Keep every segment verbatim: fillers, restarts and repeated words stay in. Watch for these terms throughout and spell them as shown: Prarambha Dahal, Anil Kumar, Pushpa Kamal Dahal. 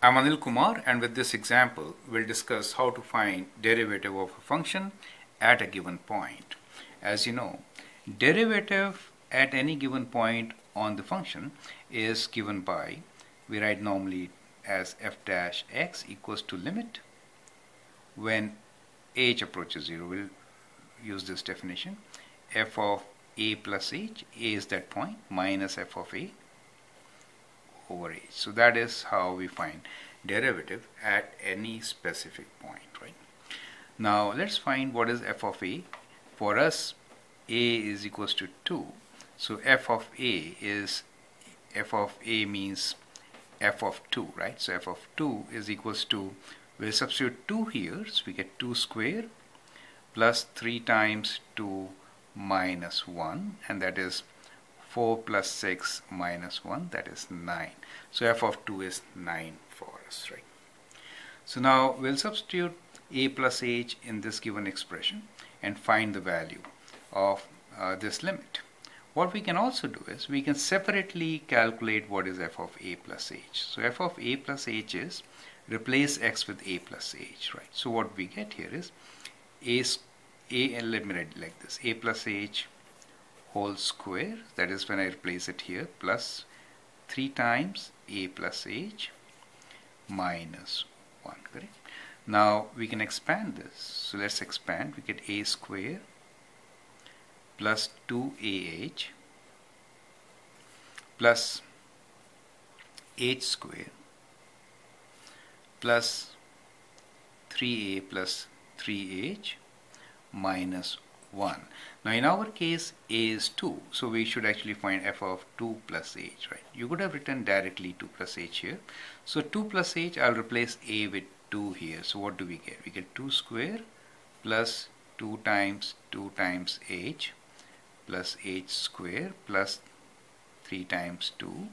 I'm Anil Kumar, and with this example we'll discuss how to find derivative of a function at a given point. As you know, derivative at any given point on the function is given by, we write normally as f dash x equals to limit when h approaches zero. We'll use this definition: f of a plus h, a is that point, minus f of a over h. So that is how we find derivative at any specific point, right? Now let's find what is f of a. For us, a is equals to two. So f of a is, f of a means f of two, right? So f of two is equals to, we'll substitute two here, so we get two square plus three times two minus one, and that is four plus six minus one, that is nine. So f of two is nine for us, right? So now we'll substitute a plus h in this given expression and find the value of uh, this limit. What we can also do is we can separately calculate what is f of a plus h. So f of a plus h is, replace x with a plus h, right? So what we get here is a, a let me write like this, a plus h whole square, that is when I replace it here, plus three times a plus h minus one, correct? Now we can expand this, so let's expand, we get a square plus two a h plus h square plus three a plus three h minus one. Now in our case a is two, so we should actually find f of two plus h, right? You could have written directly two plus h here. So two plus h, I'll replace a with two here. So what do we get? We get two square plus two times two times h plus h square plus three times two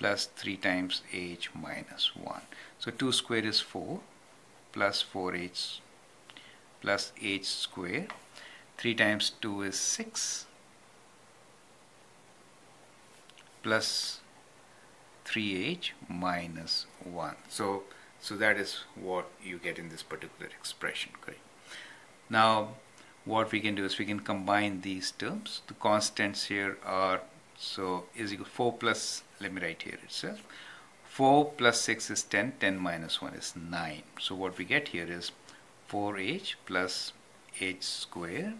plus three times h minus one. So two square is four plus four h plus h square. three times two is six plus three h minus one. So, so that is what you get in this particular expression, correct? Now what we can do is we can combine these terms. The constants here are, so is equal four plus, let me write here itself, four plus six is ten, ten minus one is nine. So what we get here is four h plus h square,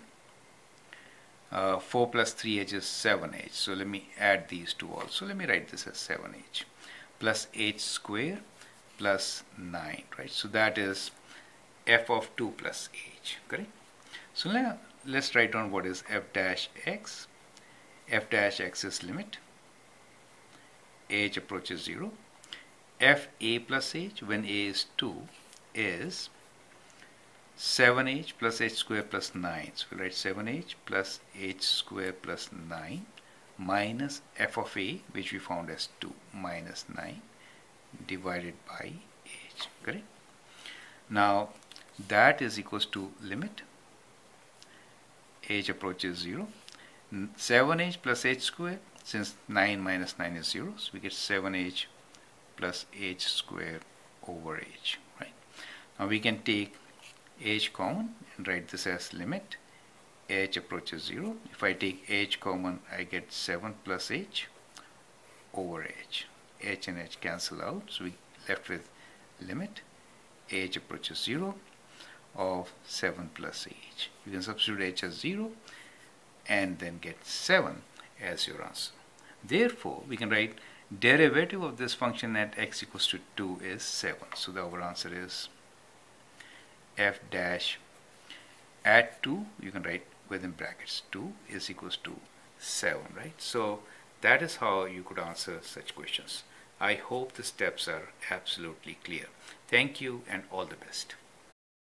uh, four plus three h is seven h, so let me add these two also, let me write this as seven h plus h square plus nine, right? So that is f of two plus h, correct? So now let's write down what is f dash x. F dash x is limit h approaches zero. F a plus h when a is two is seven h plus h square plus nine. So we'll write seven h plus h square plus nine minus f of a, which we found as two, minus nine divided by h, correct? Now that is equals to limit h approaches zero. seven h plus h square, since nine minus nine is zero, so we get seven h plus h square over h, right? Now we can take h common and write this as limit h approaches zero. If I take h common, I get seven plus h over h. H and h cancel out, so we left with limit h approaches zero of seven plus h. You can substitute h as zero and then get seven as your answer. Therefore, we can write derivative of this function at x equals to two is seven. So the our answer is f dash at two, you can write within brackets two is equals to seven, right? So that is how you could answer such questions. I hope the steps are absolutely clear. Thank you and all the best.